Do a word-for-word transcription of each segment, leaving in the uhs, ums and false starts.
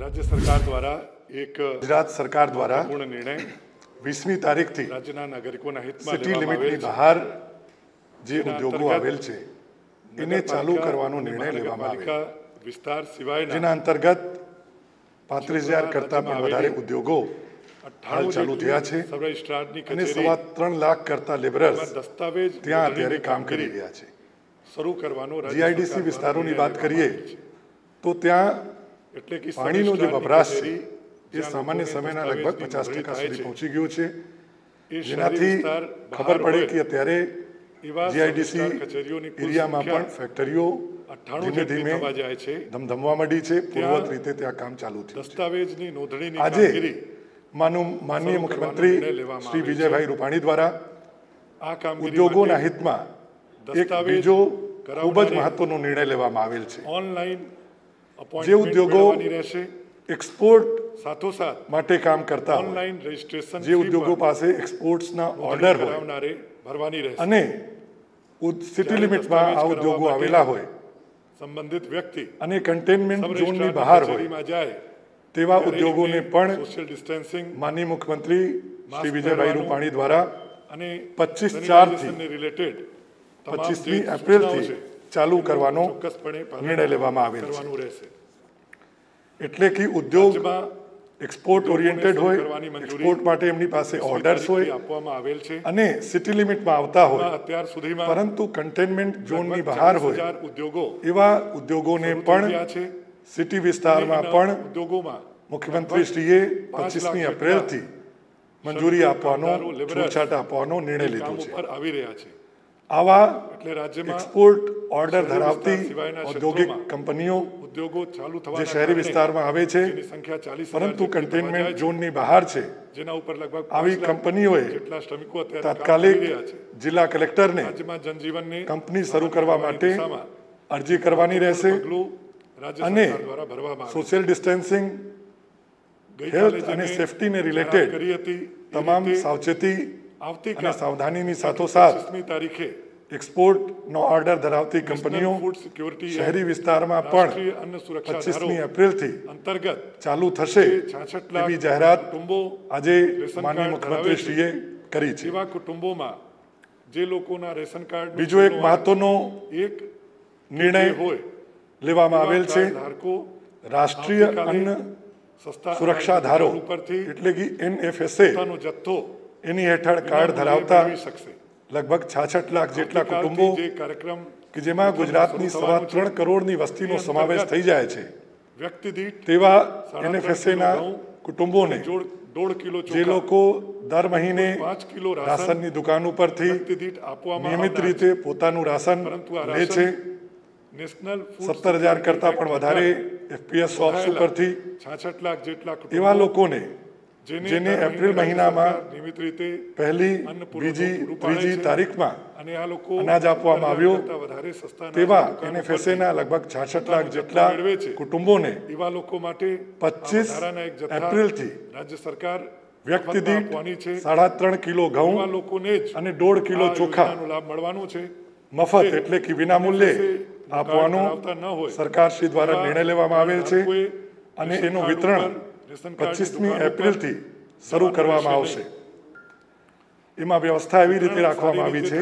राज्य सरकार द्वारा एक गुजरात सरकार द्वारा पूर्ण निर्णय वीसमी तारीख थी राज्यના નાગરિકોના હિતમાં સિટી લિમિટની બહાર જે ઉદ્યોગો આવેલ છે એને ચાલુ કરવાનો નિર્ણય લેવામાં આવ્યો વિસ્તાર સિવાયના જેના અંતર્ગત पैंतीस हज़ार કરતા પણ વધારે ઉદ્યોગો अठारह ચાલુ થયા છે અને સવા ત્રણ લાખ કરતા લેબરર્સ દસ્તાવેજ ત્યાં અત્યારે કામ કરી રહ્યા છે શરૂ કરવાનો જીઆઈડીસી વિસ્તારોની વાત કરીએ तो त्या पानी नो जो वपराश छे ये सामान्य समय लगभग पचास टका सुधी पहुंची गयो छे जेनाथी खबर पड़े कि अत्यारे जीआईडीसी एरिया में पण फेक्टरीओ धीमे धीमे धमधमवा मळी छे पूर्ववत रीते त्या काम चालू थी दस्तावेजनी नोंधणीनी कामगीरी माननीय मुख्यमंत्री श्री विजयभाई रूपाणी द्वारा आ कामगीरी उद्योगोना हितमां एक बीजो खूब ज महत्वनो निर्णय लेवामां आवेल छे। ऑनलाइन જે ઉદ્યોગો એક્સપોર્ટ સાથોસાથ માટે કામ કરતા ઓનલાઈન રજિસ્ટ્રેશન જે ઉદ્યોગો પાસે એક્સપોર્ટ્સના ઓર્ડર હોય ભરવાની રહેશે અને સિટી લિમિટમાં આ ઉદ્યોગો આવેલા હોય સંબંધિત વ્યક્તિ અને કન્ટેનમેન્ટ ઝોનની બહાર હોય તેવા ઉદ્યોગોને પણ સોશિયલ ડિસ્ટન્સિંગ માનનીય મુખ્યમંત્રી શ્રી વિજયભાઈ રૂપાણી દ્વારા અને પચીસ ચાર થી રિલેટેડ પચીસમી એપ્રિલ થી चालू करवानो निर्णय लेवामां आवेल छे। एटले कि उद्योग एक्सपोर्ट ओरिएंटेड होय एक्सपोर्ट माटे एमनी पासे ऑर्डर्स होय आपवामां आवेल छे अने सिटी लिमिटमां आवता होय अत्यार सुधीमां परंतु कंटेनमेंट झोननी बहार होय उद्योगो एवा उद्योगोने पण सिटी विस्तारमां पण उद्योगोमां मुख्यमंत्रीश्रीए पच्चीसमी एप्रिल थी मंजूरी आपवानो छूटछाट आपवानो निर्णय लीधो छे। आवा एक्सपोर्ट ऑर्डर धरावती औद्योगिक कंपनीओ उद्योगों चालू थवाना जे शहरी विस्तार में आवे छे परंतु कंटेनमेंट जोन नी बहार छे जेना उपर लगभग आवी कंपनीओए तात्कालिक जिला कलेक्टर ने जनजीवन ने कंपनी शुरू करवा माटे अरजी करवानी रहेशे अने सोशियल डिस्टन्सिंग हेल्थ अने सेफ्टी ने रिलेटेड तमाम सावचेती आवतीकाल सावधानी साथोसाथ तारीखे एक्सपोर्ट नो ऑर्डर धरावती कंपनीओ शहरी विस्तार में पच्चीसमी एप्रिल थी अंतर्गत चालू थशे एवी जाहरात आजे माननीय मुख्यमंत्री श्रीए करी छे। एवा कुटुंबोमां जे लोकोना रेशन कार्ड बीजो एक महत्वनो एक निर्णय होय लेवामां आवेल छे राष्ट्रीय अन्न सुरक्षा धारो एटले के एन एफ एस ए नो जत्थो एनी हेठळ कार्ड धरावता लगभग छाछठ लाख जेटला कुटुंबो कि जेमां गुजरातनी सवा त्रण करोड़नी वस्तीनो समावेश थई जाय छे व्यक्ति दीठ तेवा एन एफ एस ए ना कुटुंबोने डेढ़ किलो जे लोको दर महीने पांच किलो राशननी दुकान उपरथी नियमित रीते पोतानुं राशन લે છે सत्तर हज़ार करता पण वधारे एफ पी एस शॉप्स उपरथी छाछठ लाख जेटला एवा लोकोने जेने एप्रिल महीना में नियमित रीते पहली बीजी त्रीजी तारीख में अनाज आपवामां आव्युं तेवा एन एफ एस ए ना लगभग छाछठ लाख जेटला कुटुंबोने पच्चीस एप्रिल थी राज्य सरकार व्यक्ति दीठ साढ़ा त्रण किलो घऊं अने डेढ़ किलो चोखा मफत एटले कि विनामूल्ये आपवानो सरकारश्री द्वारा निर्णय लेवामां आवेल छे अने एनुं वितरण पच्चीसमी एप्रिल थी शुरू करवामां आवशे। एमां व्यवस्था एवी रीते राखवामां आवी छे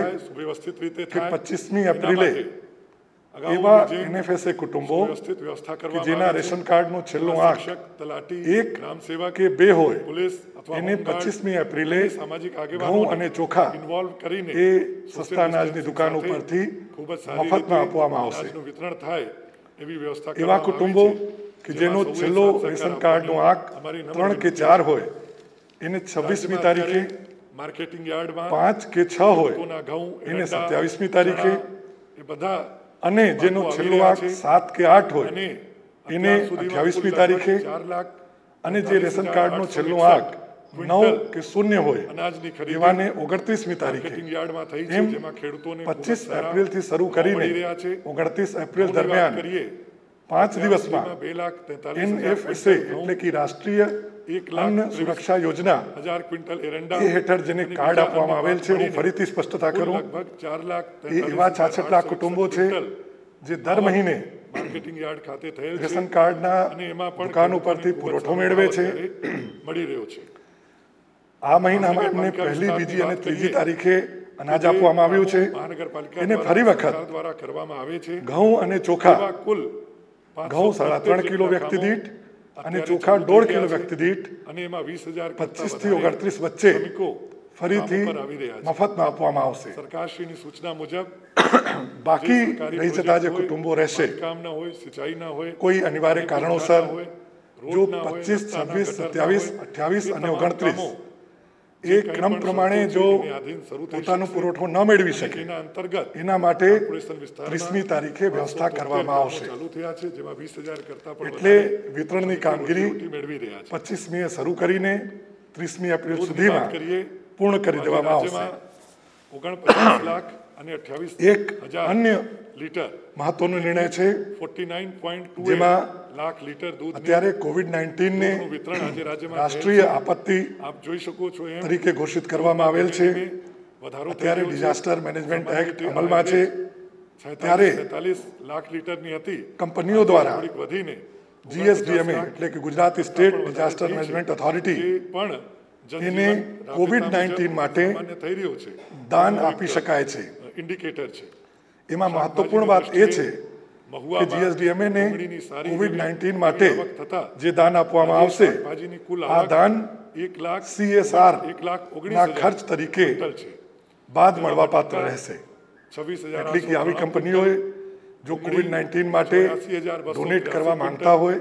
के पच्चीसमी एप्रिले एवा एन एफ एस ए कुटुंबो के जेना रेशन कार्ड नो छेल्लो आंक एक ग्राम सेवा के बे होय एने पच्चीसमी एप्रिले घऊं अने चोखा ए सस्ता अनाजनी दुकान उपरथी मफतमां आपवामां आवशे। एवा कुटुंबो कि जेनो छेल्लो रेशन कार्ड नो आंक त्रण के चार होय एने छब्बीसमी तारीखे मार्केटिंग यार्ड में पांच के छ होय एने सत्यावीसमी तारीखे अने जेनो छेल्लो आंक सात के आठ होय एने अठावीसमी तारीखे अने जे रेशन कार्ड नो छेल्लो आंक नौ के शून्य होय एवाने ओगणतीसमी तारीखे एम पच्चीस एप्रिल थी शुरू करीने ओगणतीस एप्रिल दरमियान पांच दिवस में एन एफ एस ए एटले कि राष्ट्रीय अन्न सुरक्षा योजना हेठळ जेने कार्ड आपवामां आवेल छे हूँ फरीथी स्पष्टता करूँ ए एवा छाछठ लाख कुटुंबो छे जे दर महीने માર્કેટિંગ યાર્ડ ખાતે થયેલ છે. રેશન કાર્ડના અને એમાં પણ દુકાન ઉપરથી પુરવઠો મેળવે છે, મળી રહ્યો છે. આ મહિનામાં અમને પહેલી, બીજી અને ત્રીજી તારીખે અનાજ આપવામાં આવ્યું છે. મહાનગરપાલિકા એને ફરી વખત દ્વારા કરવામાં આવે છે. ઘઉં અને ચોખા કુલ ઘઉં સાડા ત્રણ કિલો વ્યક્તિ દીઠ અને ચોખા દોઢ કિલો વ્યક્તિ દીઠ અને એમાં વીસ હજાર પચીસ થી ઓગણત્રીસ વચ્ચે ફરીથી મફતમાં આપવામાં આવશે. સરકારશ્રીની સૂચના મુજબ બાકી રહી જતા જે કુટુંબો રહેશે, કોઈ અનિવાર્ય કારણોસર જો પચીસ, છવ્વીસ, સત્યાવીસ, અઠ્યાવીસ અને ઓગણત્રીસ એ ક્રમ પ્રમાણે જો પોતાનો પુરવઠો ન મેળવી શકે, એના માટે ત્રીસમી તારીખે વ્યવસ્થા કરવામાં આવશે. એટલે વિતરણની કામગીરી પચીસમીએ શરૂ કરીને ત્રીસમી એપ્રિલ સુધીમાં પૂર્ણ કરી દેવામાં આવશે. ઓગણપચાસ લાખ અને અઠ્યાવીસ એક અન્ય લીટર મહત્વનો નિર્ણય છે. જેમાં લાખ લીટર દૂધ અત્યારે કોવિડ નાઇન્ટીન ને રાષ્ટ્રીય આપત્તિ આપ જોઈ શકો છો એમ તરીકે ઘોષિત કરવામાં આવેલ છે. અત્યારે ડિઝાસ્ટર મેનેજમેન્ટ એક્ટ અમલમાં છે. ત્યારે લાખ લીટરની હતી કંપનીઓ દ્વારા વધીને જીએસડીએમએ એટલે કે Gujarat state disaster management authority પણ એને કોવિડ નાઇન્ટીન માટે થઈ રહ્યો છે, દાન આપી શકાય છે, ઇન્ડિકેટર છે. એમાં મહત્વપૂર્ણ વાત એ છે કે જીએસડીએમએ ને કોવિડ નાઇન્ટીન માટે જે દાન આપવામાં આવશે, આ દાન એક લાખ સીએસઆર ના ખર્ચ તરીકે બાદ મળવા પાત્ર રહેશે. એટલે કે આવી કંપનીઓએ જો કોવિડ નાઇન્ટીન માટે ડોનેટ કરવા માંગતા હોય,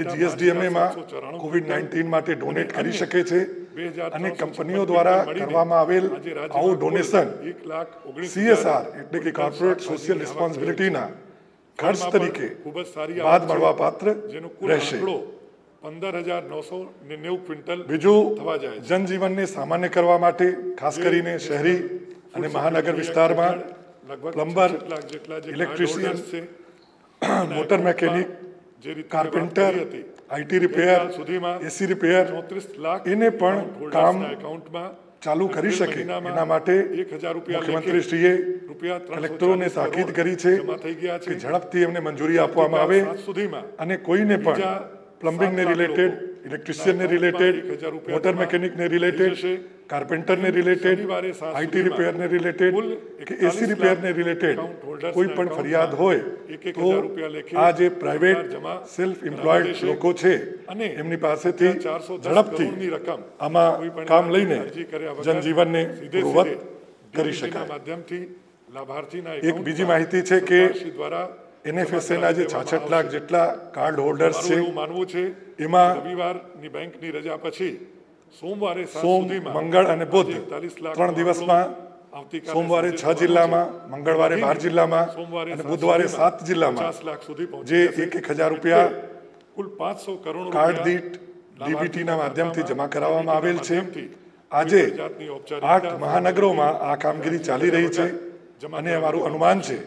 એ જીએસડીએમએ માં કોવિડ નાઇન્ટીન માટે ડોનેટ કરી શકે છે. અને કંપનીઓ દ્વારા કરવામાં આવેલ આવું ડોનેશન સીએસઆર એટલે કે કોર્પોરેટ સોશિયલ રિસ્પોન્સિબિલિટીના ખર્ચ તરીકે ખૂબ જ સારી બાદ મળવા પાત્ર રહેશે. પંદર હજાર નવસો નેવું ક્વિન્ટલ બીજું જનજીવનને સામાન્ય કરવા માટે ખાસ કરીને શહેરી અને મહાનગર વિસ્તારમાં plumber, electrician, motor mechanic, carpenter, IT repair સુધીમાં એસી રિપેર એને પણ કામ એકાઉન્ટમાં ચાલુ કરી શકે, એના માટે મુખ્યમંત્રીશ્રીએ કલેક્ટરોને તાકીદ કરી છે કે ઝડપથી એમને મંજૂરી આપવામાં આવે અને કોઈને પણ પ્લમ્બિંગને રિલેટેડ, ઇલેક્ટ્રિશિયનને રિલેટેડ, મોટર મેકેનિકને રિલેટેડ, કાર્પેન્ટરને રિલેટેડ, આઈટી રિપેરને રિલેટેડ કે એસી રિપેરને રિલેટેડ કોઈ પણ ફરિયાદ હોય તો આ જે પ્રાઇવેટ સેલ્ફ એમ્પ્લોયડ લોકો છે એમની પાસેથી ઝડપથી આમાં કામ લઈને જનજીવનને પૂર્વવત કરી શકાય. એક બીજી માહિતી છે કે એનએફએસએના જે છાસઠ લાખ જેટલા કાર્ડ હોલ્ડર્સ છે, એમાં રવિવારની બેંકની રજા પછી સોમવારે, સોમ, મંગળ અને બુધ ત્રણ દિવસમાં સોમવારે છ જિલ્લામાં, મંગળવારે બાર જિલ્લામાં અને બુધવારે સાત જિલ્લામાં જે એક એક હજાર રૂપિયા કુલ પાંચસો કરોડ કાર્ડ દીઠ ડીબીટીના માધ્યમથી જમા કરાવવામાં આવેલ છે. આજે આઠ મહાનગરોમાં આ કામગીરી ચાલી રહી છે અને અમારું અનુમાન છે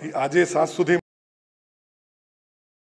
કે આજે સાત સુધી